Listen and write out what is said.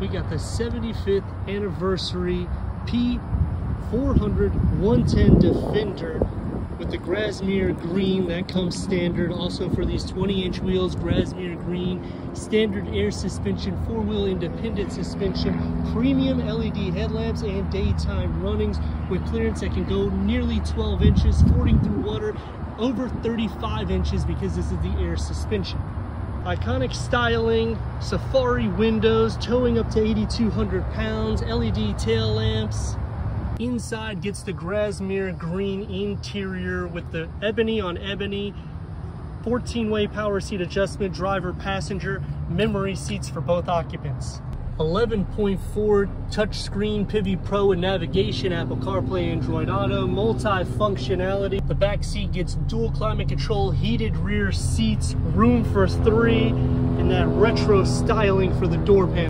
we got the 75th anniversary P400 110 Defender with the Grasmere Green. That comes standard. Also for these 20-inch wheels, Grasmere Green, standard air suspension, four-wheel independent suspension, premium LED headlamps, and daytime runnings with clearance that can go nearly 12 inches, fording through water over 35 inches because this is the air suspension. Iconic styling, safari windows, towing up to 8,200 pounds, LED tail lamps. Inside gets the Grasmere Green interior with the ebony on ebony, 14-way power seat adjustment, driver passenger, memory seats for both occupants. 11.4 touchscreen PIVI Pro and navigation, Apple CarPlay, Android Auto, multi-functionality. The back seat gets dual climate control, heated rear seats, room for three, and that retro styling for the door panel.